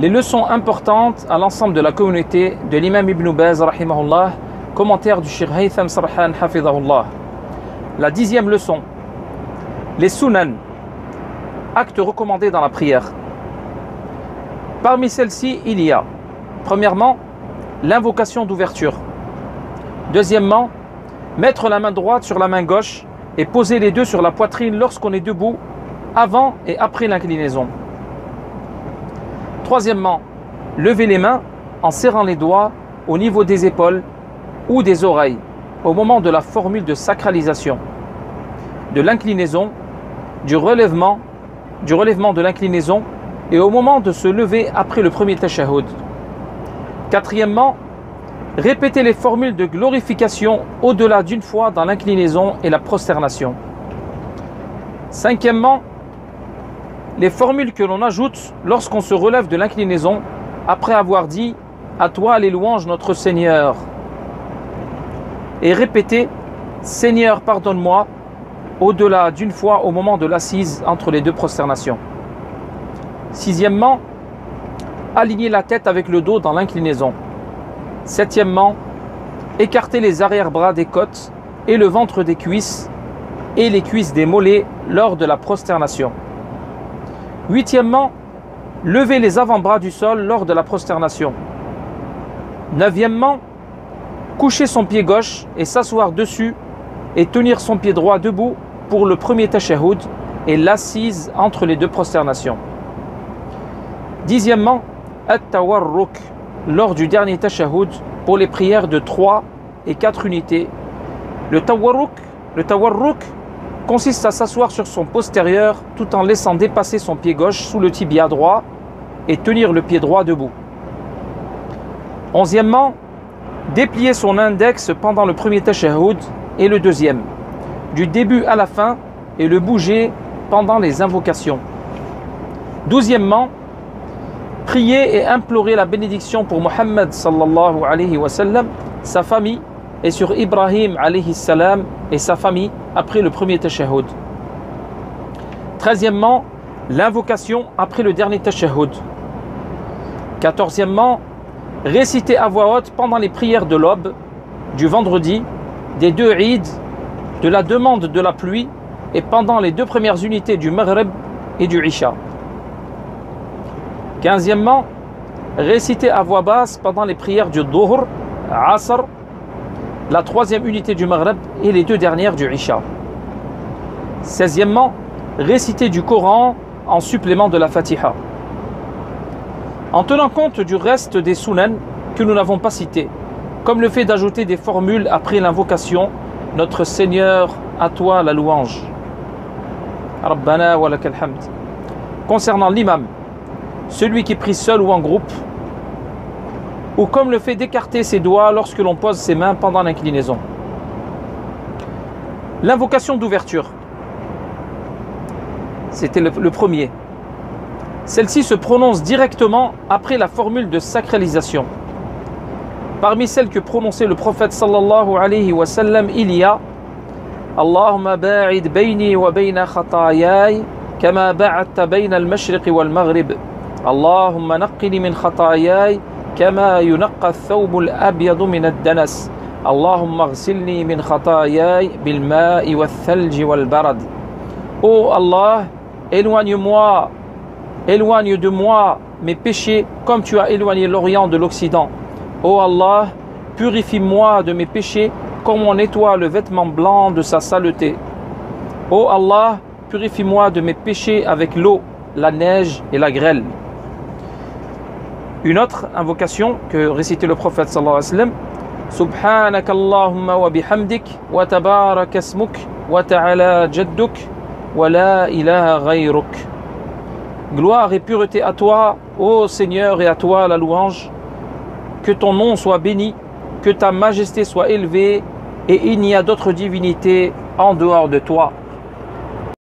les leçons importantes à l'ensemble de la communauté de l'imam Ibn Baz, rahimahullah, commentaire du cheikh Haytham Sarhan, hafidahullah. La 10e leçon, les sunnan, actes recommandés dans la prière. Parmi celles-ci, il y a, premièrement, l'invocation d'ouverture. Deuxièmement, mettre la main droite sur la main gauche et poser les deux sur la poitrine lorsqu'on est debout, avant et après l'inclinaison. Troisièmement, lever les mains en serrant les doigts au niveau des épaules ou des oreilles au moment de la formule de sacralisation, de l'inclinaison, du relèvement de l'inclinaison et au moment de se lever après le premier tashahhud. Quatrièmement, répéter les formules de glorification au-delà d'une fois dans l'inclinaison et la prosternation. Cinquièmement, les formules que l'on ajoute lorsqu'on se relève de l'inclinaison après avoir dit « À toi les louanges notre Seigneur » et répéter « Seigneur pardonne-moi » au-delà d'une fois au moment de l'assise entre les deux prosternations. Sixièmement, aligner la tête avec le dos dans l'inclinaison. Septièmement, écarter les arrière-bras des côtes et le ventre des cuisses et les cuisses des mollets lors de la prosternation. Huitièmement, lever les avant-bras du sol lors de la prosternation. Neuvièmement, coucher son pied gauche et s'asseoir dessus et tenir son pied droit debout pour le premier tashahhud et l'assise entre les deux prosternations. Dixièmement, at-tawarruk lors du dernier tashahhud pour les prières de 3 et 4 unités. Le tawarruk consiste à s'asseoir sur son postérieur tout en laissant dépasser son pied gauche sous le tibia droit et tenir le pied droit debout. Onzièmement, déplier son index pendant le premier tashahhud et le deuxième, du début à la fin, et le bouger pendant les invocations. Douzièmement, prier et implorer la bénédiction pour Muhammad sallallahu alayhi wa sallam, sa famille, et sur Ibrahim alayhi salam et sa famille après le premier tashahhud. Treizièmement, l'invocation après le dernier tashahhud. Quatorzièmement, réciter à voix haute pendant les prières de l'aube, du vendredi, des 2 Eid, de la demande de la pluie et pendant les 2 premières unités du Maghrib et du Isha. Quinzièmement, réciter à voix basse pendant les prières du Dhuhr, Asr, la 3e unité du Maghreb et les 2 dernières du Isha. Seizièmement, réciter du Coran en supplément de la Fatiha. En tenant compte du reste des sunnan que nous n'avons pas cités, comme le fait d'ajouter des formules après l'invocation « Notre Seigneur, à toi la louange » Rabbana wa lakal hamd. Concernant l'imam, celui qui prie seul ou en groupe, ou comme le fait d'écarter ses doigts lorsque l'on pose ses mains pendant l'inclinaison. L'invocation d'ouverture, c'était le premier. Celle-ci se prononce directement après la formule de sacralisation. Parmi celles que prononçait le prophète sallallahu alayhi wa sallam, il y a Allahumma ba'id bayni wa bayna khatayai kama ba'adta bayna al-mashriq wal-maghrib. Allahumma naqqini min khatayai kama yunaqqa ath-thawb al-abyad min ad-danas. Allahumma ghsilni min khatayai bil-ma'i wal-thalj wal-barad. Oh Allah, éloigne-moi, éloigne de moi mes péchés comme tu as éloigné l'Orient de l'Occident. Ô Allah, purifie-moi de mes péchés comme on nettoie le vêtement blanc de sa saleté. Ô Allah, purifie-moi de mes péchés avec l'eau, la neige et la grêle. Une autre invocation que récitait le prophète sallallahu alayhi wa sallam, Subhanaka Allahumma wa bihamdik wa tabaraka asmuk wa ta'ala jadduk wa la ilaha ghayruk. Gloire et pureté à toi, ô Seigneur, et à toi la louange. Que ton nom soit béni, que ta majesté soit élevée, et il n'y a d'autre divinité en dehors de toi.